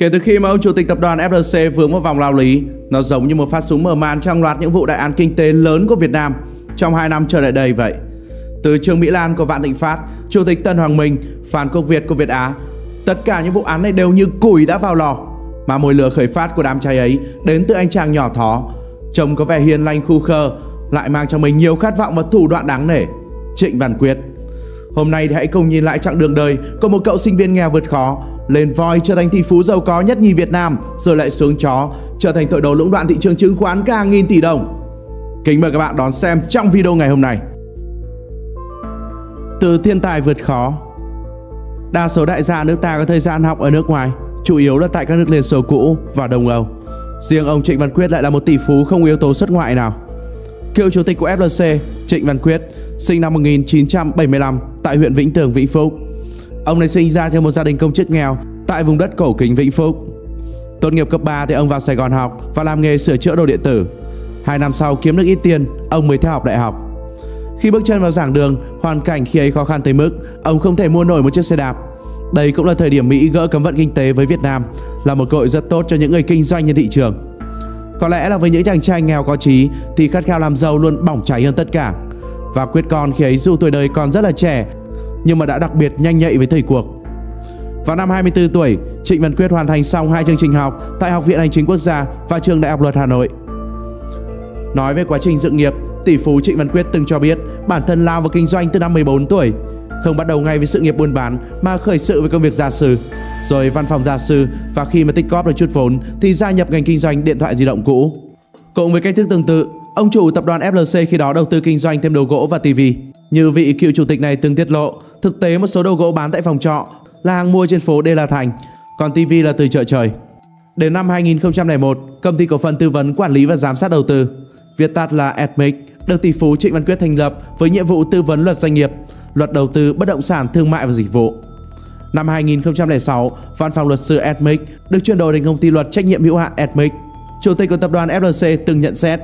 Kể từ khi mà ông chủ tịch tập đoàn FLC vướng vào vòng lao lý, nó giống như một phát súng mở màn trong loạt những vụ đại án kinh tế lớn của Việt Nam trong 2 năm trở lại đây vậy. Từ Trương Mỹ Lan của Vạn Thịnh Phát, Chủ tịch Tân Hoàng Minh, Phan Quốc Việt của Việt Á, tất cả những vụ án này đều như củi đã vào lò. Mà mồi lửa khởi phát của đám cháy ấy đến từ anh chàng nhỏ thó, trông có vẻ hiền lành khu khơ, lại mang cho mình nhiều khát vọng và thủ đoạn đáng nể, Trịnh Văn Quyết. Hôm nay thì hãy cùng nhìn lại chặng đường đời của một cậu sinh viên nghèo vượt khó, lên voi trở thành tỷ phú giàu có nhất nhì Việt Nam, rồi lại xuống chó, trở thành tội đồ lũng đoạn thị trường chứng khoán cả hàng nghìn tỷ đồng. Kính mời các bạn đón xem trong video ngày hôm nay. Từ thiên tài vượt khó. Đa số đại gia nước ta có thời gian học ở nước ngoài, chủ yếu là tại các nước Liên Xô cũ và Đông Âu. Riêng ông Trịnh Văn Quyết lại là một tỷ phú không yếu tố xuất ngoại nào. Cựu chủ tịch của FLC, Trịnh Văn Quyết, sinh năm 1975 tại huyện Vĩnh Tường, Vĩnh Phúc. Ông này sinh ra trong một gia đình công chức nghèo tại vùng đất cổ kính Vĩnh Phúc. Tốt nghiệp cấp 3 thì ông vào Sài Gòn học và làm nghề sửa chữa đồ điện tử. 2 năm sau kiếm được ít tiền, ông mới theo học đại học. Khi bước chân vào giảng đường, hoàn cảnh khi ấy khó khăn tới mức ông không thể mua nổi một chiếc xe đạp. Đây cũng là thời điểm Mỹ gỡ cấm vận kinh tế với Việt Nam, là một cơ hội rất tốt cho những người kinh doanh trên thị trường. Có lẽ là với những chàng trai nghèo có chí thì khát khao làm giàu luôn bỏng cháy hơn tất cả. Và Quyết con khi ấy dù tuổi đời còn rất là trẻ, nhưng mà đã đặc biệt nhanh nhạy với thời cuộc. Vào năm 24 tuổi, Trịnh Văn Quyết hoàn thành xong 2 chương trình học tại Học viện Hành chính Quốc gia và Trường Đại học Luật Hà Nội. Nói về quá trình sự nghiệp, tỷ phú Trịnh Văn Quyết từng cho biết bản thân lao vào kinh doanh từ năm 14 tuổi, không bắt đầu ngay với sự nghiệp buôn bán mà khởi sự với công việc gia sư, rồi văn phòng gia sư, và khi mà tích cóp được chút vốn thì gia nhập ngành kinh doanh điện thoại di động cũ. Cùng với cách thức tương tự, ông chủ tập đoàn FLC khi đó đầu tư kinh doanh thêm đồ gỗ và tivi. Như vị cựu chủ tịch này từng tiết lộ, thực tế một số đồ gỗ bán tại phòng trọ là hàng mua trên phố Đê La Thành, còn tivi là từ chợ trời. Đến năm 2001, công ty cổ phần tư vấn quản lý và giám sát đầu tư, viết tắt là Edmik, được tỷ phú Trịnh Văn Quyết thành lập với nhiệm vụ tư vấn luật doanh nghiệp, luật đầu tư bất động sản thương mại và dịch vụ. Năm 2006, văn phòng luật sư Edmik được chuyển đổi thành công ty luật trách nhiệm hữu hạn Edmik. Chủ tịch của tập đoàn FLC từng nhận xét,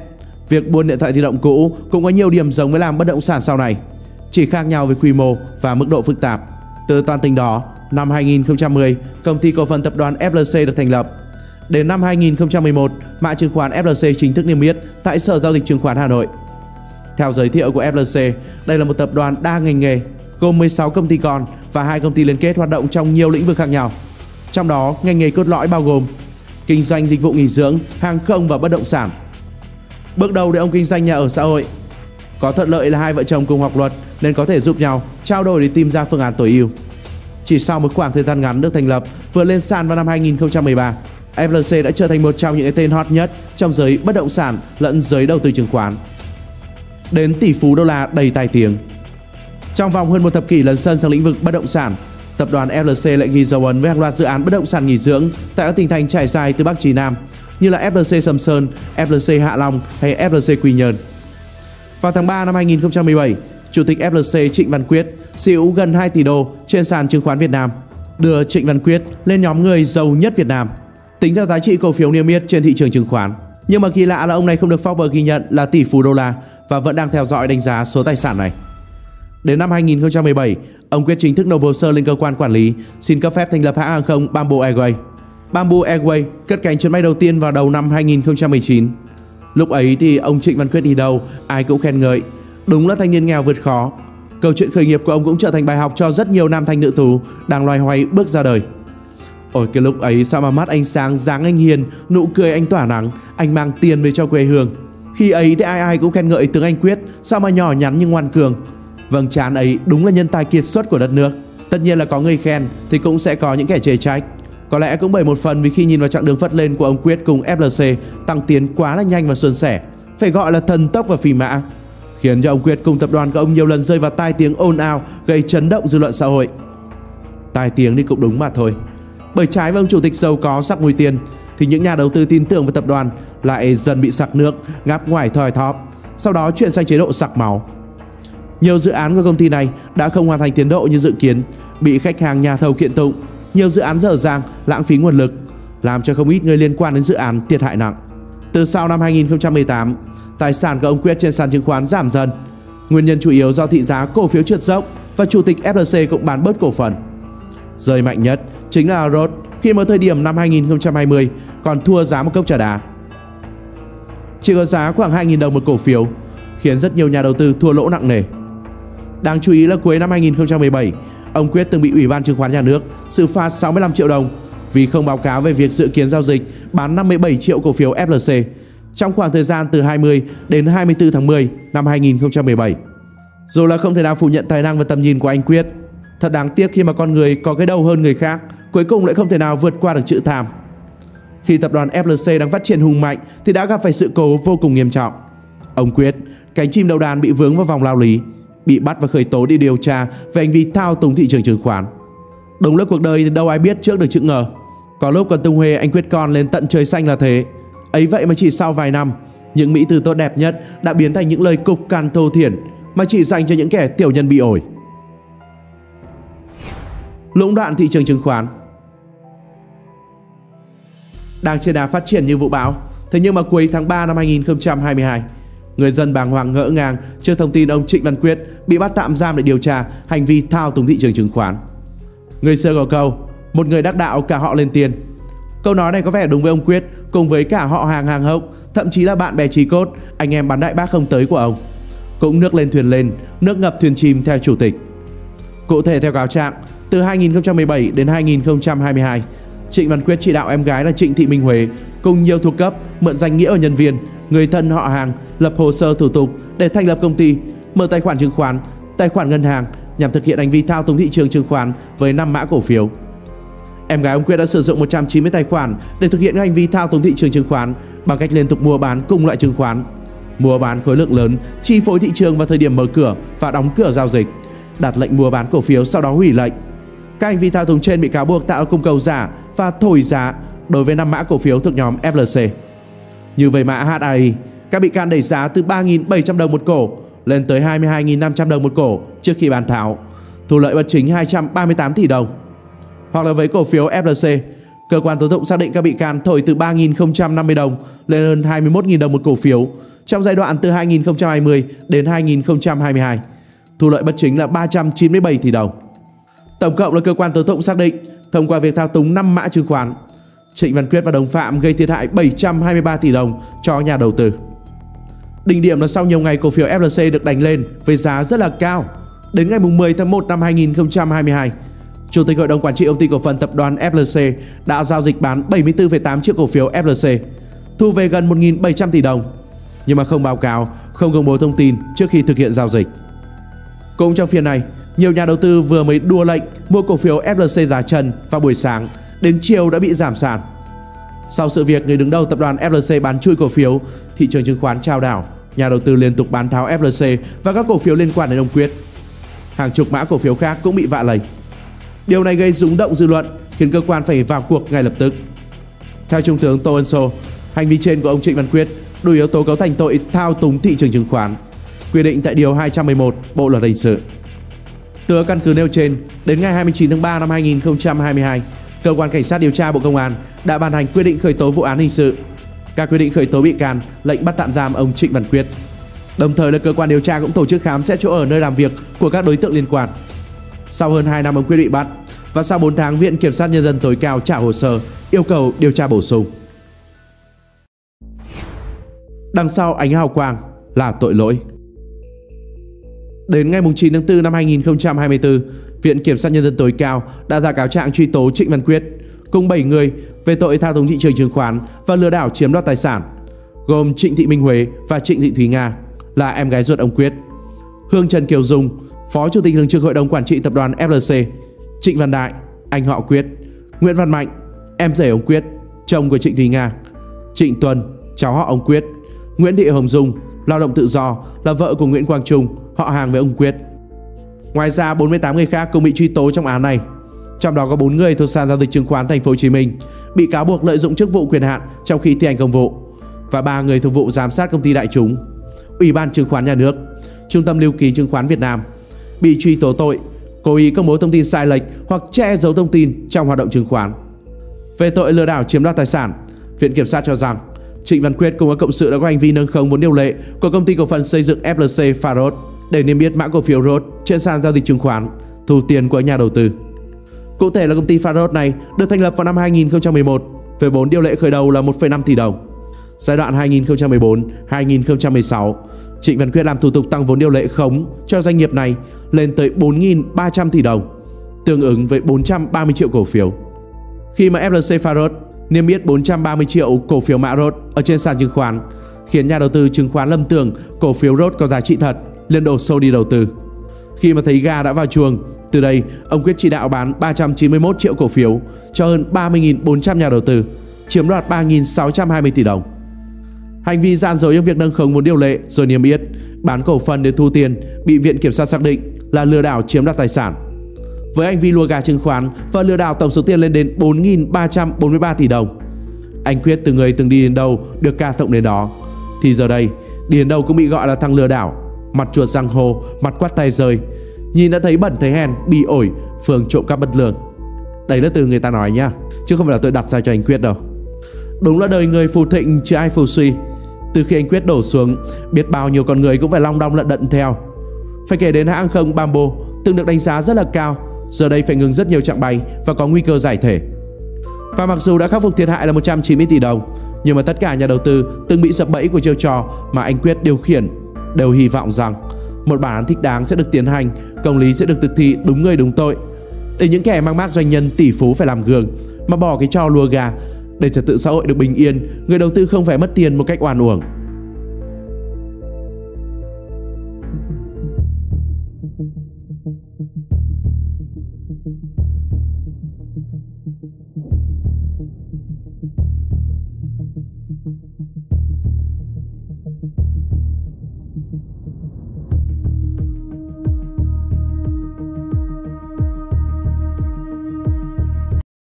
việc buôn điện thoại di động cũ cũng có nhiều điểm giống với làm bất động sản sau này, chỉ khác nhau về quy mô và mức độ phức tạp. Từ toàn tính đó, năm 2010, công ty cổ phần tập đoàn FLC được thành lập. Đến năm 2011, mã chứng khoán FLC chính thức niêm yết tại Sở Giao dịch Chứng khoán Hà Nội. Theo giới thiệu của FLC, đây là một tập đoàn đa ngành nghề, gồm 16 công ty con và 2 công ty liên kết hoạt động trong nhiều lĩnh vực khác nhau. Trong đó, ngành nghề cốt lõi bao gồm kinh doanh dịch vụ nghỉ dưỡng, hàng không và bất động sản. Bước đầu để ông kinh doanh nhà ở xã hội. Có thuận lợi là hai vợ chồng cùng học luật nên có thể giúp nhau trao đổi để tìm ra phương án tối ưu. Chỉ sau một khoảng thời gian ngắn được thành lập, vừa lên sàn vào năm 2013, FLC đã trở thành một trong những cái tên hot nhất trong giới bất động sản lẫn giới đầu tư chứng khoán. Đến tỷ phú đô la đầy tai tiếng. Trong vòng hơn một thập kỷ lấn sân sang lĩnh vực bất động sản, tập đoàn FLC lại ghi dấu ấn với hàng loạt dự án bất động sản nghỉ dưỡng tại các tỉnh thành trải dài từ Bắc chí Nam như là FLC Sầm Sơn, FLC Hạ Long hay FLC Quy Nhơn. Vào tháng 3 năm 2017, Chủ tịch FLC Trịnh Văn Quyết sở hữu gần 2 tỷ đô trên sàn chứng khoán Việt Nam, đưa Trịnh Văn Quyết lên nhóm người giàu nhất Việt Nam, tính theo giá trị cổ phiếu niêm yết trên thị trường chứng khoán. Nhưng mà kỳ lạ là ông này không được Forbes ghi nhận là tỷ phú đô la và vẫn đang theo dõi đánh giá số tài sản này. Đến năm 2017, ông Quyết chính thức nộp hồ sơ lên cơ quan quản lý xin cấp phép thành lập hãng hàng không Bamboo Airways. Bamboo Airways cất cánh chuyến bay đầu tiên vào đầu năm 2019. Lúc ấy thì ông Trịnh Văn Quyết đi đâu ai cũng khen ngợi, đúng là thanh niên nghèo vượt khó. Câu chuyện khởi nghiệp của ông cũng trở thành bài học cho rất nhiều nam thanh nữ tú đang loay hoay bước ra đời. Ôi cái lúc ấy sao mà mắt anh sáng, dáng anh hiền, nụ cười anh tỏa nắng, anh mang tiền về cho quê hương. Khi ấy thì ai ai cũng khen ngợi tướng anh Quyết, sao mà nhỏ nhắn nhưng ngoan cường. Vầng trán ấy đúng là nhân tài kiệt xuất của đất nước. Tất nhiên là có người khen thì cũng sẽ có những kẻ chê trách. Có lẽ cũng bởi một phần vì khi nhìn vào chặng đường phất lên của ông Quyết cùng FLC tăng tiến quá là nhanh và suôn sẻ, phải gọi là thần tốc và phì mã, khiến cho ông Quyết cùng tập đoàn của ông nhiều lần rơi vào tai tiếng ồn ào, gây chấn động dư luận xã hội. Tai tiếng thì cũng đúng mà thôi. Bởi trái với ông chủ tịch giàu có sắp mùi tiền thì những nhà đầu tư tin tưởng vào tập đoàn lại dần bị sặc nước, ngáp ngoài thòi thóp, sau đó chuyển sang chế độ sặc máu. Nhiều dự án của công ty này đã không hoàn thành tiến độ như dự kiến, bị khách hàng nhà thầu kiện tụng, nhiều dự án dở dang, lãng phí nguồn lực, làm cho không ít người liên quan đến dự án thiệt hại nặng. Từ sau năm 2018, tài sản của ông Quyết trên sàn chứng khoán giảm dần. Nguyên nhân chủ yếu do thị giá cổ phiếu trượt dốc và chủ tịch FLC cũng bán bớt cổ phần. Rơi mạnh nhất chính là Rốt khi mà thời điểm năm 2020 còn thua giá một cốc trà đá, chỉ có giá khoảng 2.000 đồng một cổ phiếu, khiến rất nhiều nhà đầu tư thua lỗ nặng nề. Đáng chú ý là cuối năm 2017, ông Quyết từng bị Ủy ban Chứng khoán Nhà nước xử phạt 65 triệu đồng vì không báo cáo về việc dự kiến giao dịch bán 57 triệu cổ phiếu FLC trong khoảng thời gian từ 20 đến 24 tháng 10 năm 2017. Dù là không thể nào phủ nhận tài năng và tầm nhìn của anh Quyết, thật đáng tiếc khi mà con người có cái đầu hơn người khác cuối cùng lại không thể nào vượt qua được chữ tham. Khi tập đoàn FLC đang phát triển hùng mạnh thì đã gặp phải sự cố vô cùng nghiêm trọng. Ông Quyết, cánh chim đầu đàn, bị vướng vào vòng lao lý, bị bắt và khởi tố để điều tra về hành vi thao túng thị trường chứng khoán. Đồng lớp cuộc đời thì đâu ai biết trước được chữ ngờ. Có lúc còn tung hê anh Quyết con lên tận trời xanh là thế. Ấy vậy mà chỉ sau vài năm, những mỹ từ tốt đẹp nhất đã biến thành những lời cục cằn thô thiển mà chỉ dành cho những kẻ tiểu nhân bị ổi. Lũng đoạn thị trường chứng khoán đang trên đà phát triển như vũ bão. Thế nhưng mà cuối tháng 3 năm 2022, người dân bàng hoàng ngỡ ngàng trước thông tin ông Trịnh Văn Quyết bị bắt tạm giam để điều tra hành vi thao túng thị trường chứng khoán. Người xưa có câu, một người đắc đạo cả họ lên tiền. Câu nói này có vẻ đúng với ông Quyết cùng với cả họ hàng hàng hậu, thậm chí là bạn bè chí cốt, anh em bán đại bác không tới của ông. Cũng nước lên thuyền lên, nước ngập thuyền chìm theo chủ tịch. Cụ thể theo cáo trạng, từ 2017 đến 2022, Trịnh Văn Quyết chỉ đạo em gái là Trịnh Thị Minh Huệ cùng nhiều thuộc cấp mượn danh nghĩa ở nhân viên, người thân họ hàng lập hồ sơ thủ tục để thành lập công ty, mở tài khoản chứng khoán, tài khoản ngân hàng nhằm thực hiện hành vi thao túng thị trường chứng khoán với 5 mã cổ phiếu. Em gái ông Quyết đã sử dụng 190 tài khoản để thực hiện hành vi thao túng thị trường chứng khoán bằng cách liên tục mua bán cùng loại chứng khoán, mua bán khối lượng lớn, chi phối thị trường vào thời điểm mở cửa và đóng cửa giao dịch, đặt lệnh mua bán cổ phiếu sau đó hủy lệnh. Các hành vi thao túng trên bị cáo buộc tạo cung cầu giả và thổi giá đối với 5 mã cổ phiếu thuộc nhóm FLC. Như về mã HAI, các bị can đẩy giá từ 3.700 đồng một cổ lên tới 22.500 đồng một cổ trước khi bán tháo, thu lợi bất chính 238 tỷ đồng. Hoặc là với cổ phiếu FLC, cơ quan tố tụng xác định các bị can thổi từ 3.050 đồng lên hơn 21.000 đồng một cổ phiếu trong giai đoạn từ 2020 đến 2022, thu lợi bất chính là 397 tỷ đồng. Tổng cộng là cơ quan tố tụng xác định thông qua việc thao túng 5 mã chứng khoán, Trịnh Văn Quyết và đồng phạm gây thiệt hại 723 tỷ đồng cho nhà đầu tư. Đỉnh điểm là sau nhiều ngày cổ phiếu FLC được đánh lên với giá rất là cao, đến ngày 10 tháng 1 năm 2022, Chủ tịch Hội đồng Quản trị Công ty Cổ phần Tập đoàn FLC đã giao dịch bán 74,8 triệu cổ phiếu FLC, thu về gần 1.700 tỷ đồng, nhưng mà không báo cáo, không công bố thông tin trước khi thực hiện giao dịch. Cũng trong phiên này, nhiều nhà đầu tư vừa mới đua lệnh mua cổ phiếu FLC giá trần vào buổi sáng, đến chiều đã bị giảm sàn. Sau sự việc người đứng đầu tập đoàn FLC bán chui cổ phiếu, thị trường chứng khoán chao đảo, nhà đầu tư liên tục bán tháo FLC và các cổ phiếu liên quan đến ông Quyết. Hàng chục mã cổ phiếu khác cũng bị vạ lầy. Điều này gây rúng động dư luận, khiến cơ quan phải vào cuộc ngay lập tức. Theo Trung tướng Tô Ân Sô, hành vi trên của ông Trịnh Văn Quyết đủ yếu tố cấu thành tội thao túng thị trường chứng khoán, quy định tại điều 211 Bộ luật hình sự. Từ căn cứ nêu trên, đến ngày 29 tháng 3 năm 2022, Cơ quan Cảnh sát Điều tra Bộ Công an đã ban hành quyết định khởi tố vụ án hình sự, các quyết định khởi tố bị can, lệnh bắt tạm giam ông Trịnh Văn Quyết. Đồng thời là cơ quan điều tra cũng tổ chức khám xét chỗ ở, nơi làm việc của các đối tượng liên quan. Sau hơn 2 năm ông Quyết bị bắt và sau 4 tháng, Viện Kiểm sát Nhân dân tối cao trả hồ sơ yêu cầu điều tra bổ sung. Đằng sau ánh hào quang là tội lỗi. Đến ngày 9 tháng 4 năm 2024, Viện Kiểm sát Nhân dân tối cao đã ra cáo trạng truy tố Trịnh Văn Quyết cùng 7 người về tội thao túng thị trường chứng khoán và lừa đảo chiếm đoạt tài sản, gồm Trịnh Thị Minh Huệ và Trịnh Thị Thúy Nga là em gái ruột ông Quyết, Hương Trần Kiều Dung, Phó Chủ tịch Thường trực Hội đồng Quản trị Tập đoàn FLC, Trịnh Văn Đại, anh họ Quyết, Nguyễn Văn Mạnh, em rể ông Quyết, chồng của Trịnh Thúy Nga, Trịnh Tuân, cháu họ ông Quyết, Nguyễn Thị Hồng Dung, lao động tự do, là vợ của Nguyễn Quang Trung, họ hàng với ông Quyết. Ngoài ra, 48 người khác cũng bị truy tố trong án này. Trong đó có 4 người thuộc Sàn giao dịch chứng khoán Thành phố Hồ Chí Minh bị cáo buộc lợi dụng chức vụ quyền hạn trong khi thi hành công vụ, và 3 người thuộc vụ giám sát công ty đại chúng, Ủy ban Chứng khoán Nhà nước, Trung tâm lưu ký chứng khoán Việt Nam bị truy tố tội cố ý công bố thông tin sai lệch hoặc che giấu thông tin trong hoạt động chứng khoán. Về tội lừa đảo chiếm đoạt tài sản, Viện Kiểm sát cho rằng Trịnh Văn Quyết cùng các cộng sự đã có hành vi nâng khống vốn điều lệ của công ty cổ phần xây dựng FLC Faros để niêm yết mã cổ phiếu ROT trên sàn giao dịch chứng khoán, thu tiền của nhà đầu tư. Cụ thể là công ty Faros này được thành lập vào năm 2011 với vốn điều lệ khởi đầu là 1,5 tỷ đồng. Giai đoạn 2014-2016, Trịnh Văn Quyết làm thủ tục tăng vốn điều lệ khống cho doanh nghiệp này lên tới 4.300 tỷ đồng, tương ứng với 430 triệu cổ phiếu. Khi mà FLC Faros niêm yết 430 triệu cổ phiếu mã ROT ở trên sàn chứng khoán, khiến nhà đầu tư chứng khoán lầm tưởng cổ phiếu ROT có giá trị thật, liền đổ xô đi đầu tư. Khi mà thấy gà đã vào chuồng, từ đây ông Quyết chỉ đạo bán 391 triệu cổ phiếu cho hơn 30.400 nhà đầu tư, chiếm đoạt 3.620 tỷ đồng. Hành vi gian dối trong việc nâng khống vốn điều lệ rồi niêm yết, bán cổ phần để thu tiền bị Viện Kiểm sát xác định là lừa đảo chiếm đoạt tài sản. Với hành vi lùa gà chứng khoán và lừa đảo tổng số tiền lên đến 4.343 tỷ đồng, anh Quyết từ người từng đi đến đâu được ca tụng đến đó, thì giờ đây đi đến đâu cũng bị gọi là thằng lừa đảo, mặt chuột răng hồ, mặt quát tay rơi, nhìn đã thấy bẩn thấy hèn, bị ổi, phường trộm cắp bất lương. Đấy là từ người ta nói nhá, chứ không phải là tôi đặt ra cho anh Quyết đâu. Đúng là đời người phù thịnh chứ ai phù suy. Từ khi anh Quyết đổ xuống, biết bao nhiêu con người cũng phải long đong lận đận theo. Phải kể đến hãng không Bamboo, từng được đánh giá rất là cao, giờ đây phải ngừng rất nhiều chặng bay và có nguy cơ giải thể. Và mặc dù đã khắc phục thiệt hại là 190 tỷ đồng, nhưng mà tất cả nhà đầu tư từng bị sập bẫy của chiêu trò mà anh Quyết điều khiển đều hy vọng rằng một bản án thích đáng sẽ được tiến hành, công lý sẽ được thực thi đúng người đúng tội, để những kẻ mang mác doanh nhân tỷ phú phải làm gương mà bỏ cái trò lùa gà, để trật tự xã hội được bình yên, người đầu tư không phải mất tiền một cách oan uổng.